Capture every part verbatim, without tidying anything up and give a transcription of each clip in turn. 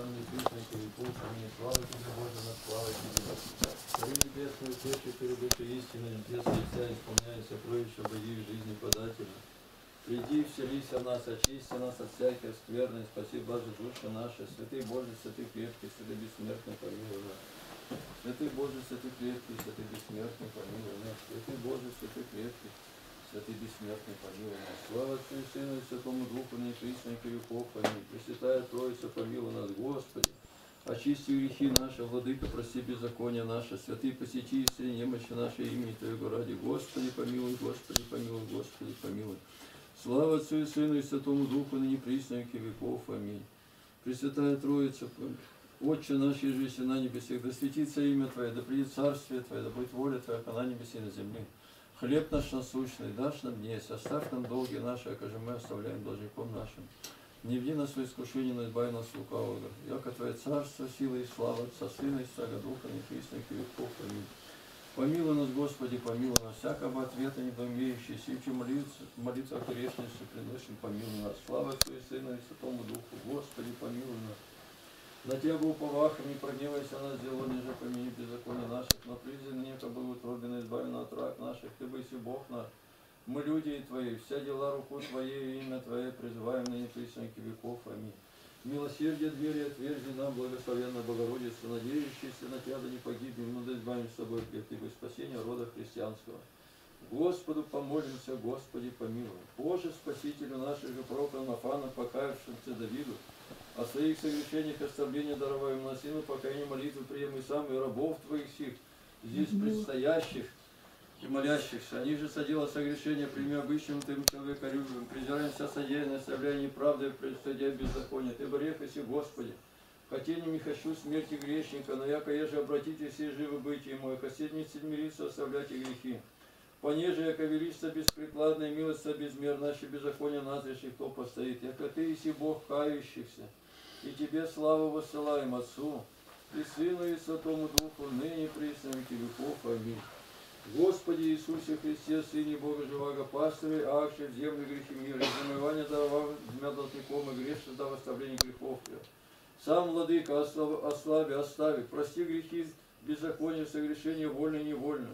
рожденный Кришной Кирипул, сами славы тебе, Боже, над славой тебе. Твои небесные течи, перед души истины, небес лица, исполняя сокровища боги в жизни подателя. Приди, вселись в нас, очисти нас от всяких скверных, спаси, Боже, души наши, святый Боже, святый крепкий, святый бессмертный, помилуй нас. Святый Боже, святый крепкий, святый бессмертный, помилуй нас. Святый Боже, святый крепкий, святый бессмертный, помилуй нас. Слава Отцу и Сыну и Святому Духу, непрестанно веков, аминь. Пресвятая Троица, помилуй нас, Господи. Очисти грехи наши, Владыка, прости беззакония наши, святые посети и все немощи наши, имени Твоего ради. Господи, помилуй, Господи, помилуй, Господи, помилуй. Слава Отцу и Сыну и Святому Духу, непрестанно веков, аминь. Пресвятая Троица, помилуй. Отче наш, ежеси на небесах, да светится имя Твое, да придет царствие Твое, да будет воля Твоя, как на небесе и на земле. Хлеб наш насущный дашь нам днесь, оставь нам долги наши, как же мы оставляем должником нашим. Не вди нас в искушение, но избави нас лукавого. Яко Твое царство, сила и слава, Отца, Сына и Святаго Духа, непрестанных веков. Аминь. Помилуй нас, Господи, помилуй нас, всякого ответа недоумеющие, сим чем молиться, молиться о грешности приносим, помилуй нас. Слава Отцу и Сыну и Святому Духу, Господи, помилуй нас. На Тебя уповах, не прогневайся нас, дело ниже помяни беззакония наших, но призи нека был утробен, избавлен от рак наших, Ты быси Бог наш, мы люди и Твои, вся дела руку Твоей, имя Твое призываем на непрестанных веков, аминь. Милосердие двери отверзи нам, благословенно Богородица, надеющиеся на Тебя да не погибнем, но да избавим с собой грех, Ибо спасение рода христианского. Господу помолимся, Господи помилуй. Боже, Спасителю наших же Проконафана, покаявшимся Давиду, о своих совершениях оставления даровая на сыну, пока не молитвы прием и сам, и рабов Твоих сих, здесь предстоящих и молящихся. Они же содела согрешения, прими обычным Ты человека любим, презираем вся содеянное, оставляя неправдой, предстоя беззаконие. Ты грех иси, Господи, хотеньем не хочу смерти грешника, но яко еже обратите все живы быть ему, и хоседницы мириться, оставляйте грехи. Понеже, яко величество беспрекладное, милость безмерная, еще беззаконие назреших, кто постоит, яко Ты иси Бог кающихся. И Тебе славу высылаем, Отцу, и Сыну, и Святому Духу, ныне присно и веков. Аминь. Господи Иисусе Христе, Сыне Бога Живаго, пастырь, акши в землю грехи мира, и замывание даровав дмя должником, и грешно дав оставление грехов. Сам, Владыка, ослаби, остави, прости грехи, беззаконие, согрешение, вольно и невольно.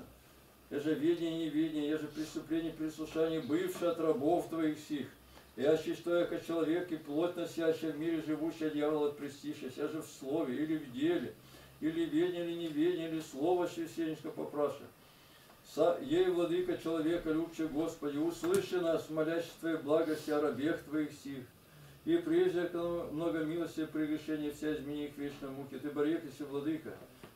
Еже ведение и неведение, еже преступление, прислушание, бывшее от рабов Твоих сих. Я считаю, как человек и плоть носящая в мире живущая дьявола престишься, я же в слове или в деле, или ведение, или неведение, или слово священничка попраша. Ей, Владыка, человека любче, Господи, услыши нас, молящих Твоей благости о рабех Твоих сих. И прежде много милости при решении вся измени их вечной муки. Ты борекайся, Владыка,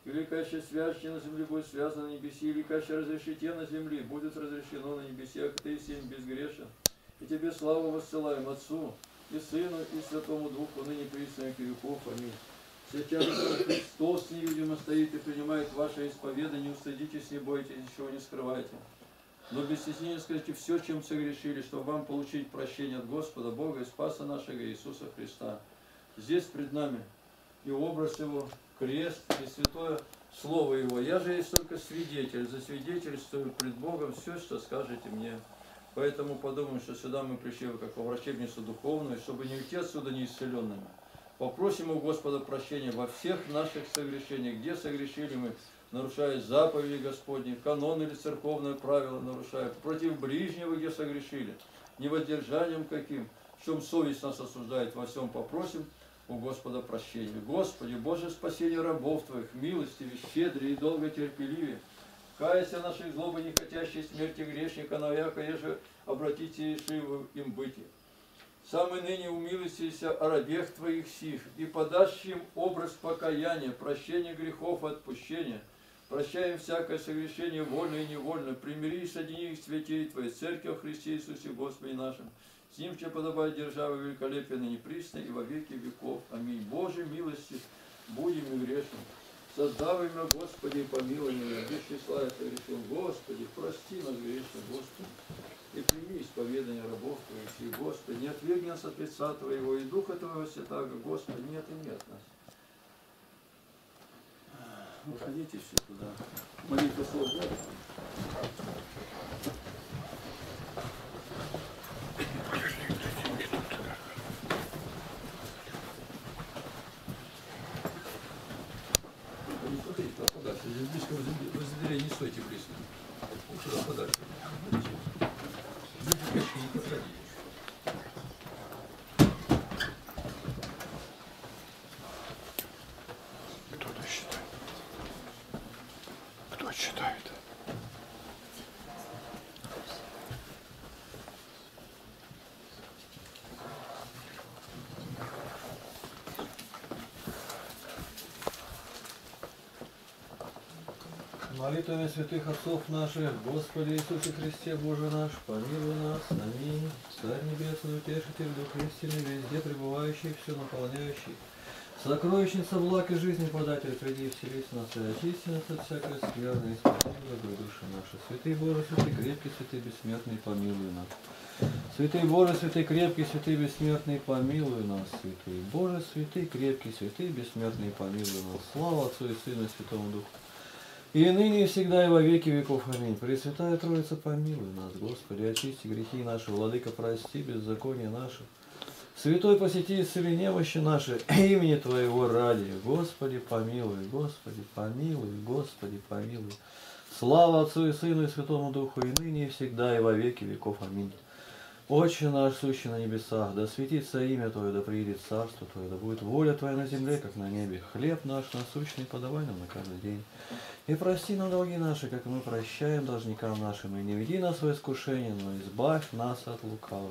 великаще священие на земле будет связано на небеси, великаще разрешите на земле, будет разрешено на небесе, а Ты всем безгрешен. И Тебе славу воссылаем, Отцу, и Сыну, и Святому Духу, ныне присно и веков. Аминь. Сейчас Христос невидимо стоит и принимает ваше исповедание, не устыдитесь, не бойтесь, ничего не скрывайте. Но без стеснения скажите все, чем согрешили, чтобы вам получить прощение от Господа Бога и Спаса нашего Иисуса Христа. Здесь пред нами и образ Его, крест, и святое Слово Его. Я же есть только свидетель, засвидетельствую пред Богом все, что скажете мне. Поэтому подумаем, что сюда мы пришли как во врачебницу духовную, чтобы не уйти отсюда неисцеленными. Попросим у Господа прощения во всех наших согрешениях, где согрешили мы, нарушая заповеди Господни, канон или церковное правило нарушая, против ближнего, где согрешили, невоздержанием каким, в чем совесть нас осуждает, во всем попросим у Господа прощения. Господи, Боже, спасение рабов Твоих, милостивее, щедрее и долготерпеливее, каяся наших злобы, не хотящей смерти грешника, но яко еже обратите живым им быти. Самый ныне умилостивися о рабех Твоих сих, и подашь им образ покаяния, прощения грехов, отпущения. Прощаем всякое согрешение, вольно и невольно. Примири и соедини их святей Твоей, Церкви в Христе Иисусе Господе нашим. С Ним, че подобает держава великолепия, ныне присно и во веки веков. Аминь. Боже, милости, будем и грешным. Создавай меня, Господи, помилуй меня, вещи славя Твоя решил, Господи, прости нас грешных, Господи, и прими исповедание рабов Твоих, Господи, не отвергни нас от лица Твоего и Духа Твоего Святаго, Господи, нет и нет нас. Уходите все туда. Молитва слов Бога. излишнего разделения не стойте близко. Лучше раз подальше. Кто-то считает. Кто считает? Молитвами святых отцов наших, Господи Иисусе Христе, Боже наш, помилуй нас, аминь. Царь Небесный, Утешитель, Дух истины, везде пребывающий, все наполняющий, сокровищница благ и жизни податель, приди вселись нас и очисти нас от всякой скверны, и спаси благой души наши. Святый Боже, святый крепкий, святый бессмертный, помилуй нас. Святый Боже, святый крепкий, святый бессмертный, помилуй нас. Святый Боже, святый крепкий, святый бессмертный, помилуй нас. Слава Отцу и Сыну и Святому Духу. И ныне, и всегда, и во веки веков. Аминь. Пресвятая Троица, помилуй нас, Господи, очисти грехи наши, Владыка, прости беззаконие наши. Святой, посети исцели немощи наши, имени Твоего ради. Господи, помилуй, Господи, помилуй, Господи, помилуй. Слава Отцу и Сыну и Святому Духу, и ныне, и всегда, и во веки веков. Аминь. Отче наш, сущий на небесах, да светится имя Твое, да приедет Царство Твое, да будет воля Твоя на земле, как на небе. Хлеб наш насущный подавай нам на каждый день. И прости нам долги наши, как мы прощаем должникам нашим, и не веди нас в искушение, но избавь нас от лукавого.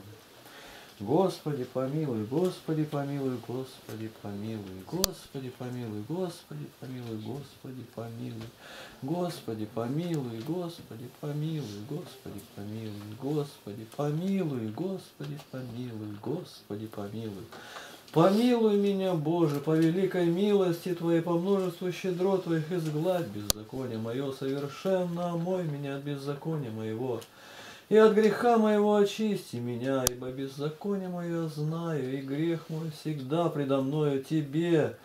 Господи, помилуй, Господи, помилуй, Господи, помилуй, Господи, помилуй, Господи, помилуй, Господи, помилуй, Господи, помилуй, Господи, помилуй, Господи, помилуй, Господи, помилуй, Господи, помилуй, Господи, помилуй. Помилуй меня, Боже, по великой милости Твоей, по множеству щедро Твоих изгладь беззаконие мое, совершенно омой меня от беззакония моего. И от греха моего очисти меня, ибо беззаконие мое знаю, и грех мой всегда предо мною Тебе.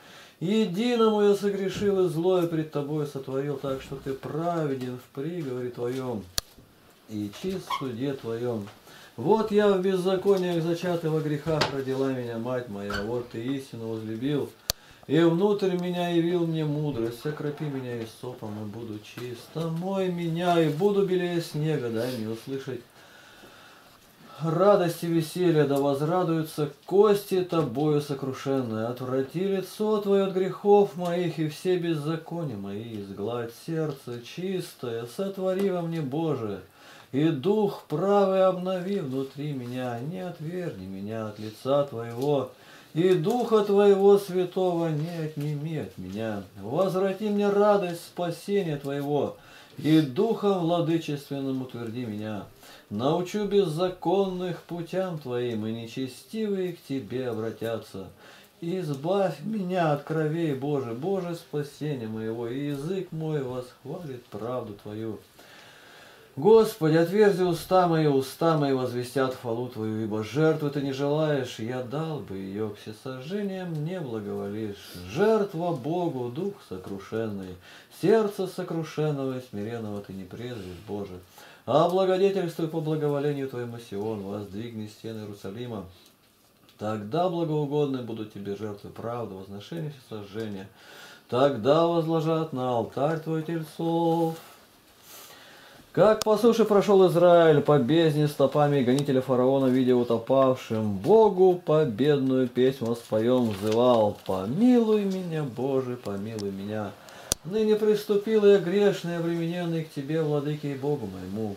Единому я согрешил, и злое пред Тобой сотворил, так что Ты праведен в приговоре Твоем и чист в суде Твоем. Вот я в беззакониях зачат и во грехах родила меня мать моя, вот Ты истину возлюбил, и внутрь меня явил мне мудрость, окропи меня истопом, и буду чисто. Мой меня, и буду белее снега, дай мне услышать радость и веселье, да возрадуются кости Тобою сокрушенные. Отврати лицо Твое от грехов моих, и все беззакония мои изгладь. Сердце чистое сотвори во мне, Боже, и дух правый обнови внутри меня. Не отверни меня от лица Твоего, и Духа Твоего Святого не отними от меня. Возврати мне радость спасения Твоего, и Духом Владычественным утверди меня. Научу беззаконных путям Твоим, и нечестивые к Тебе обратятся. Избавь меня от кровей, Боже, Боже, спасение моего, и язык мой восхвалит правду Твою. Господи, отверзи уста мои, уста мои возвестят хвалу Твою, ибо жертвы Ты не желаешь, я дал бы ее, к всесожжениям не благоволишь. Жертва Богу, дух сокрушенный, сердце сокрушенного и смиренного Ты не презришь, Боже. А благодетельствуй по благоволению Твоему Сион, воздвигни стены Иерусалима. Тогда благоугодны будут Тебе жертвы правды, возношения и всесожжения. Тогда возложат на алтарь Твой тельцов. Как по суше прошел Израиль, по бездне стопами гонителя фараона, видя утопавшим, Богу победную песню воспоем взывал. Помилуй меня, Боже, помилуй меня. Ныне приступил я грешный, обремененный к Тебе, Владыке и Богу моему.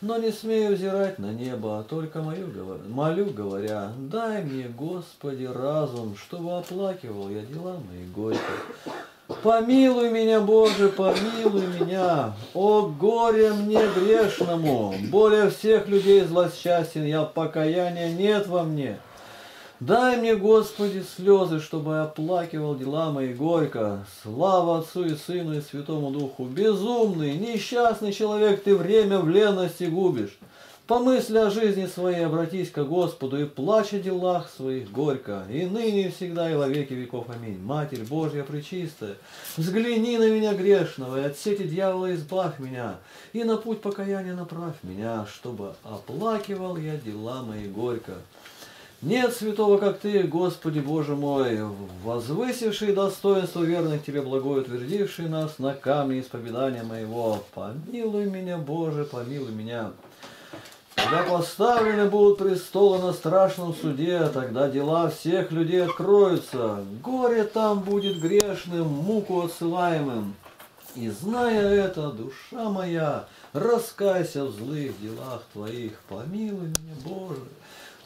Но не смею взирать на небо, а только мою говорю, молю, говоря, дай мне, Господи, разум, чтобы оплакивал я дела мои горькие. Помилуй меня, Боже, помилуй меня, о горе мне грешному, более всех людей злосчастен я, покаяния нет во мне. Дай мне, Господи, слезы, чтобы я оплакивал дела мои горько. Слава Отцу и Сыну и Святому Духу, безумный, несчастный человек, ты время в лености губишь. Помысли о жизни своей, обратись ко Господу, и плачь о делах своих горько, и ныне, и всегда, и во веки веков. Аминь. Матерь Божья пречистая, взгляни на меня грешного, и от сети дьявола избавь меня, и на путь покаяния направь меня, чтобы оплакивал я дела мои горько. Нет святого, как ты, Господи Боже мой, возвысивший достоинство верных тебе, благой, утвердивший нас на камне исповедания моего. Помилуй меня, Боже, помилуй меня. Когда поставлены будут престолы на страшном суде, тогда дела всех людей откроются. Горе там будет грешным, муку отсылаемым. И зная это, душа моя, раскайся в злых делах твоих. Помилуй меня, Боже.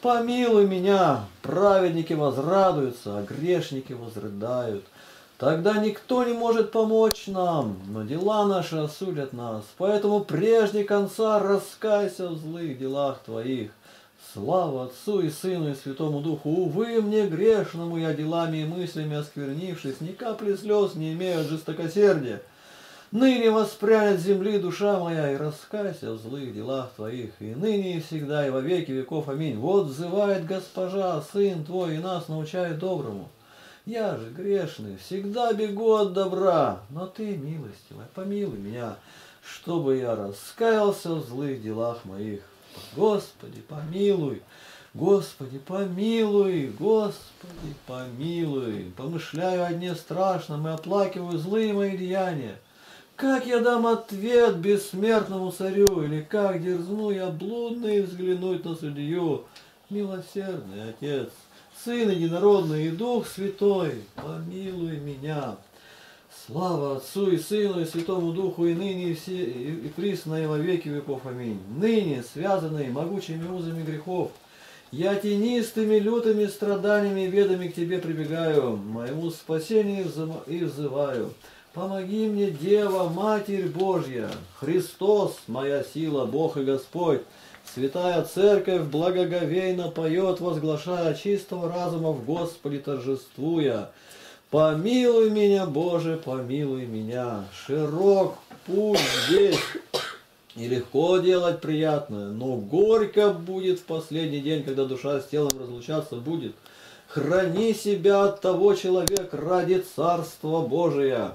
Помилуй меня, праведники возрадуются, а грешники возрыдают. Тогда никто не может помочь нам, но дела наши осудят нас. Поэтому прежде конца раскайся в злых делах твоих. Слава Отцу и Сыну и Святому Духу. Увы, мне грешному, я делами и мыслями осквернившись, ни капли слез не имею от жестокосердия. Ныне воспрянет земли душа моя, и раскайся в злых делах твоих, и ныне, и всегда, и во веки веков. Аминь. Вот взывает Госпожа, Сын твой, и нас научает доброму. Я же грешный, всегда бегу от добра, но ты, милостивая, помилуй меня, чтобы я раскаялся в злых делах моих. Господи, помилуй! Господи, помилуй, Господи, помилуй! Помышляю о дне страшном и оплакиваю злые мои деяния. Как я дам ответ бессмертному царю, или как дерзну я блудно и взглянуть на судью? Милосердный Отец, Сын Единородный и Дух Святой, помилуй меня. Слава Отцу и Сыну и Святому Духу, и ныне и, все, и присно, и во веки веков. Аминь. Ныне, связанные могучими узами грехов, я тенистыми, лютыми страданиями и бедами к Тебе прибегаю, моему спасению и взываю. Помоги мне, Дева, Матерь Божья, Христос, моя сила, Бог и Господь. Святая Церковь благоговейно поет, возглашая чистого разума в Господе торжествуя. Помилуй меня, Боже, помилуй меня. Широк путь здесь, и легко делать приятное, но горько будет в последний день, когда душа с телом разлучаться будет. Храни себя от того, человек, ради Царства Божия.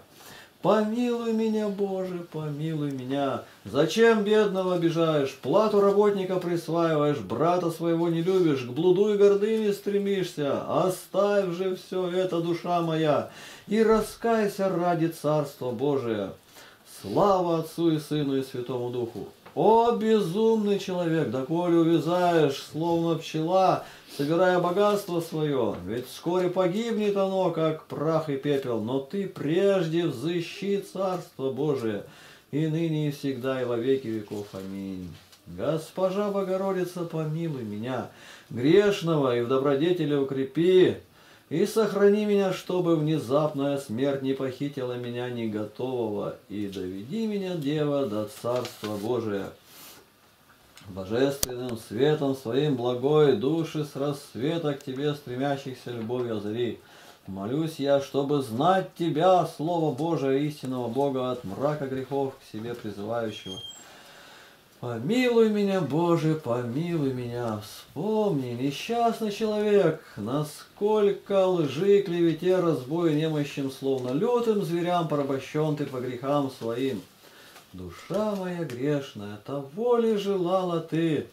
Помилуй меня, Боже, помилуй меня. Зачем бедного обижаешь, плату работника присваиваешь, брата своего не любишь, к блуду и гордыне стремишься? Оставь же все это, душа моя, и раскайся ради Царства Божия. Слава Отцу и Сыну и Святому Духу. О, безумный человек, доколе увязаешь, словно пчела, собирая богатство свое, ведь вскоре погибнет оно, как прах и пепел, но ты прежде взыщи Царство Божие, и ныне, и всегда, и во веки веков. Аминь. Госпожа Богородица, помилуй меня, грешного, и в добродетели укрепи, и сохрани меня, чтобы внезапная смерть не похитила меня неготового, и доведи меня, Дева, до Царства Божия. Божественным светом своим благой души с рассвета к тебе стремящихся любовью озари. Молюсь я, чтобы знать тебя, Слово Божие, истинного Бога, от мрака грехов к себе призывающего. Помилуй меня, Боже, помилуй меня. Вспомни, несчастный человек, насколько лжи, клевете, разбой немощим, словно лютым зверям порабощен ты по грехам своим. Душа моя грешная, того ли желала ты?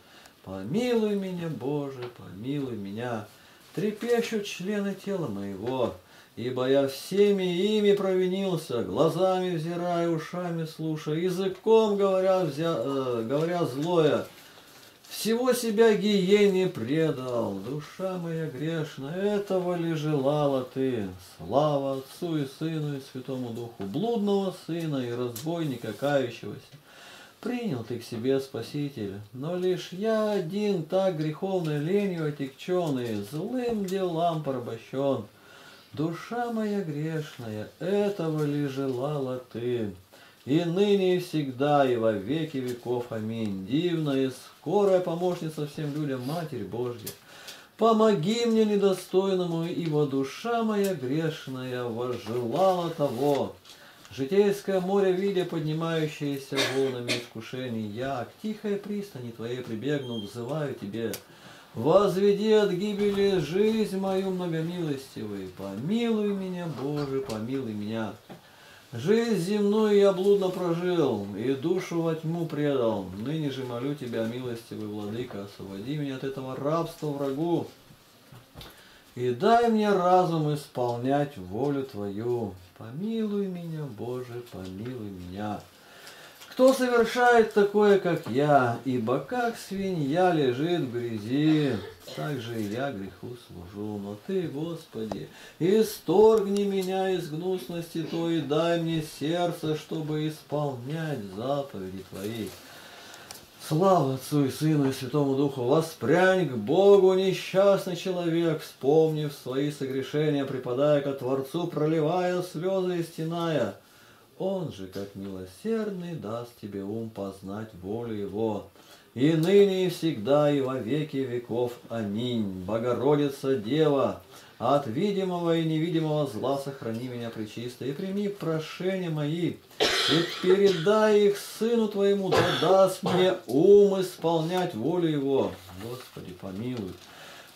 Помилуй меня, Боже, помилуй меня. Трепещут члены тела моего, ибо я всеми ими провинился, глазами взирая, ушами слушая, языком говоря, взя... э, говоря злое, всего себя гиене предал. Душа моя грешная, этого ли желала ты? Слава Отцу и Сыну и Святому Духу, блудного сына и разбойника кающегося. Принял ты к себе, Спаситель, но лишь я один так греховной ленью отягченный, злым делам порабощен. Душа моя грешная, этого ли желала ты? И ныне, и всегда, и во веки веков. Аминь. Дивная и скорая помощница всем людям, Матерь Божья, помоги мне недостойному, ибо душа моя грешная возжелала того. Житейское море, видя поднимающееся волнами искушений, я к тихой пристани твоей прибегну, взываю тебе. Возведи от гибели жизнь мою многомилостивый, помилуй меня, Боже, помилуй меня. Жизнь земную я блудно прожил и душу во тьму предал. Ныне же молю тебя, милостивый Владыка, освободи меня от этого рабства врагу и дай мне разум исполнять волю Твою. Помилуй меня, Боже, помилуй меня. Кто совершает такое, как я, ибо как свинья лежит в грязи, так же и я греху служу. Но Ты, Господи, исторгни меня из гнусности Твоей, дай мне сердце, чтобы исполнять заповеди Твои. Слава Отцу и Сыну и Святому Духу! Воспрянь к Богу, несчастный человек, вспомнив свои согрешения, припадая ко Творцу, проливая слезы и стеная. Он же, как милосердный, даст тебе ум познать волю Его. И ныне, и всегда, и во веки веков. Аминь. Богородица Дева, от видимого и невидимого зла сохрани меня, пречистой, и прими прошения мои, и передай их Сыну Твоему, да даст мне ум исполнять волю Его. Господи, помилуй,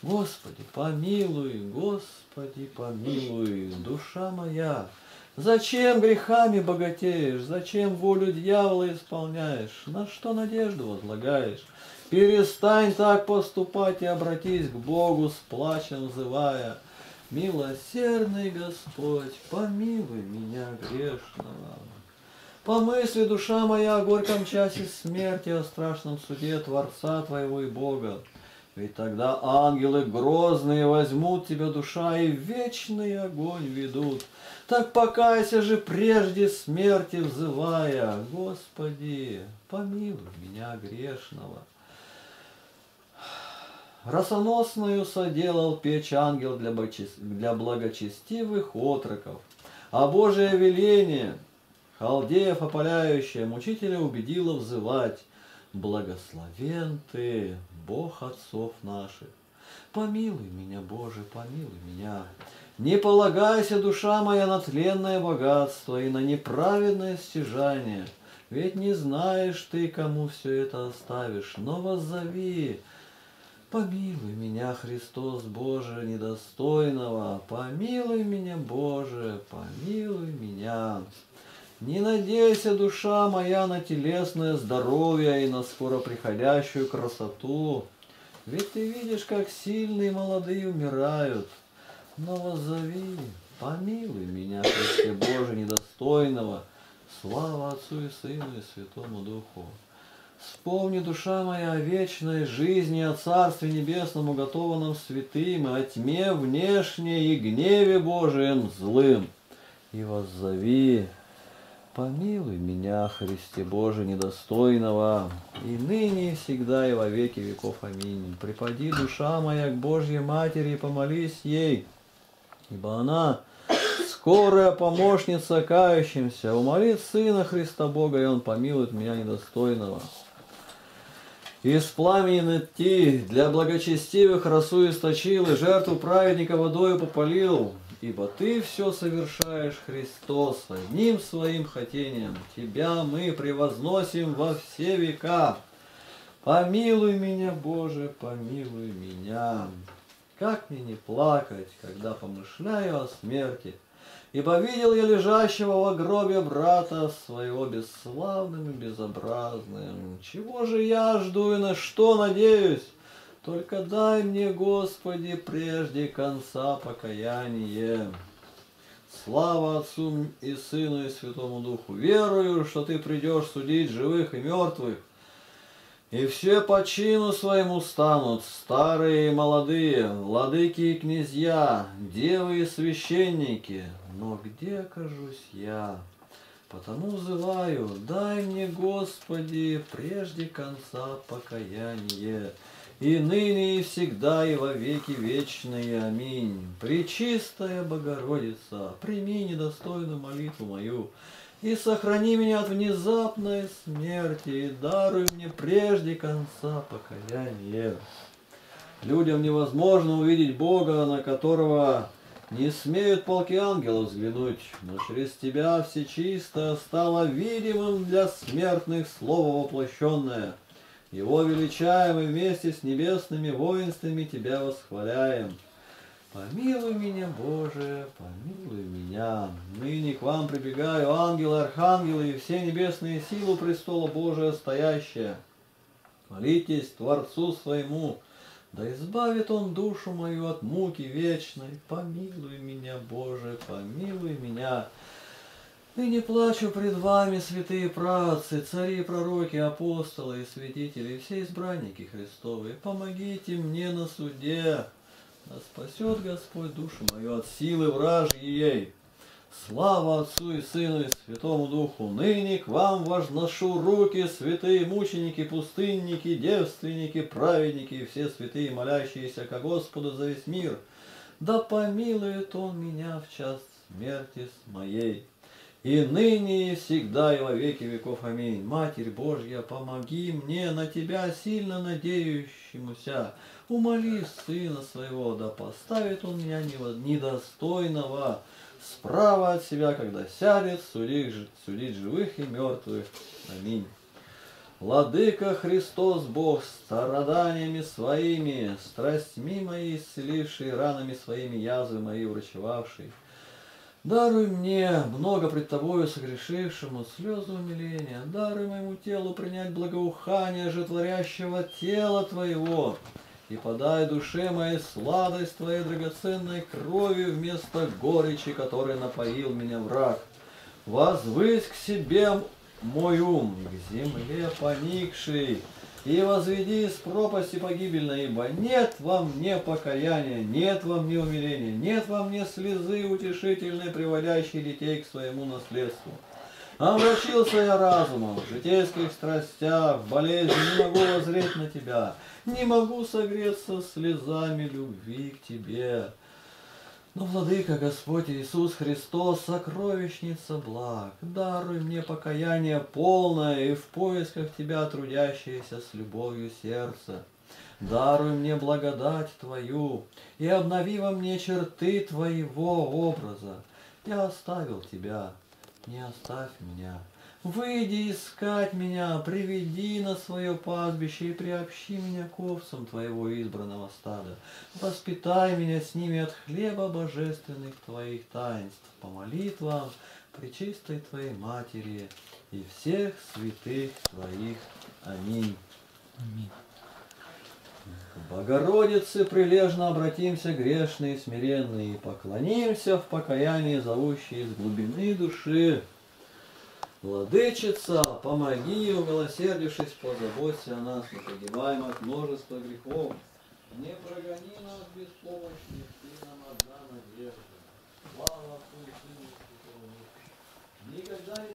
Господи, помилуй, Господи, помилуй, душа моя. Зачем грехами богатеешь, зачем волю дьявола исполняешь, на что надежду возлагаешь? Перестань так поступать и обратись к Богу с плачем взывая. Милосердный Господь, помилуй меня грешного. Помысли, душа моя, о горьком часе смерти, о страшном суде Творца Твоего и Бога. Ведь тогда ангелы грозные возьмут тебя, душа, и вечный огонь ведут. Так покайся же прежде смерти взывая, Господи, помилуй меня грешного. Росоносною соделал печь ангел для благочестивых отроков, а Божие веление, халдеев опаляющее, мучителя убедило взывать: благословен Ты, Бог отцов наших. Помилуй меня, Боже, помилуй меня. Не полагайся, душа моя, на тленное богатство и на неправедное стяжание, ведь не знаешь ты, кому все это оставишь, но воззови: помилуй меня, Христос, Боже недостойного, помилуй меня, Боже, помилуй меня. Не надейся, душа моя, на телесное здоровье и на скоро приходящую красоту, ведь ты видишь, как сильные молодые умирают. Но воззови: помилуй меня, Христе Боже недостойного. Слава Отцу и Сыну и Святому Духу. Вспомни, душа моя, о вечной жизни, о Царстве Небесном, уготованном святым, и о тьме внешней и гневе Божием злым, и воззови: помилуй меня, Христе Боже недостойного, и ныне, и всегда, и во веки веков. Аминь. Припади, душа моя, к Божьей Матери и помолись ей, ибо она скорая помощница кающимся. Умолит Сына Христа Бога, и Он помилует меня недостойного. Из пламени нытьи для благочестивых росу источил, и жертву праведника водою попалил. Ибо Ты все совершаешь, Христос, одним Своим хотением. Тебя мы превозносим во все века. Помилуй меня, Боже, помилуй меня. Как мне не плакать, когда помышляю о смерти? Ибо видел я лежащего во гробе брата своего бесславным и безобразным. Чего же я жду и на что надеюсь? Только дай мне, Господи, прежде конца покаяние. Слава Отцу и Сыну и Святому Духу. Верую, что Ты придешь судить живых и мертвых, и все по чину своему станут, старые и молодые, владыки и князья, девы и священники. Но где окажусь я? Потому взываю: дай мне, Господи, прежде конца покаяние. И ныне, и всегда, и во веки вечные. Аминь. Пречистая Богородица, прими недостойную молитву мою и сохрани меня от внезапной смерти, и даруй мне прежде конца покаяние. Людям невозможно увидеть Бога, на которого не смеют полки ангелов взглянуть, но через Тебя всечисто стало видимым для смертных Слово воплощенное. Его величаем и вместе с небесными воинствами Тебя восхваляем. Помилуй меня, Боже, помилуй меня. Ныне к Вам прибегаю, ангелы, архангелы и все небесные силы престола Божия стоящие. Молитесь Творцу своему, Да избавит Он душу мою от муки вечной, помилуй меня, Боже, помилуй меня. И не плачу пред вами, святые праотцы, цари, пророки, апостолы и святители, и все избранники Христовы, помогите мне на суде, да спасет Господь душу мою от силы вражьей. Слава Отцу и Сыну и Святому Духу! Ныне к вам возношу руки, святые мученики, пустынники, девственники, праведники и все святые, молящиеся ко Господу за весь мир. Да помилует Он меня в час смерти моей. И ныне, и всегда, и во веки веков. Аминь. Матерь Божья, помоги мне, на Тебя сильно надеющемуся. Умоли Сына Своего, да поставит Он меня недостойного справа от себя, когда сядет судить, судить живых и мертвых. Аминь. Владыка Христос Бог, страданиями Своими, страстьми мои исцеливший, ранами Своими язвы мои врачевавший, даруй мне, много пред Тобою согрешившему, слезы умиления, даруй моему телу принять благоухание житворящего тела Твоего, и подай душе моей сладость Твоей драгоценной крови вместо горечи, которой напоил меня враг. Возвысь к себе мой ум, к земле поникший, и возведи из пропасти погибельной, ибо нет во мне покаяния, нет во мне умиления, нет во мне слезы утешительной, приводящей детей к своему наследству. Обращился я разумом, в житейских страстях, в болезни не могу воззреть на Тебя, не могу согреться слезами любви к Тебе. Но, Владыка Господь Иисус Христос, сокровищница благ, даруй мне покаяние полное и в поисках Тебя трудящееся с любовью сердца. Даруй мне благодать Твою и обнови во мне черты Твоего образа. Я оставил Тебя, не оставь меня. Выйди искать меня, приведи на свое пастбище и приобщи меня к овцам Твоего избранного стада. Воспитай меня с ними от хлеба божественных Твоих таинств, по молитвам пречистой Твоей Матери и всех святых Твоих. Аминь. Аминь. К Богородице прилежно обратимся, грешные и смиренные, и поклонимся в покаянии, зовущие из глубины души. Владычица, помоги, умилосердившись, позаботься о нас, мы погибаем от множества грехов. Не прогони нас беспомощных, Ты нам одна надежда. Слава Отцу и Сыну и Святому Духу. Никогда не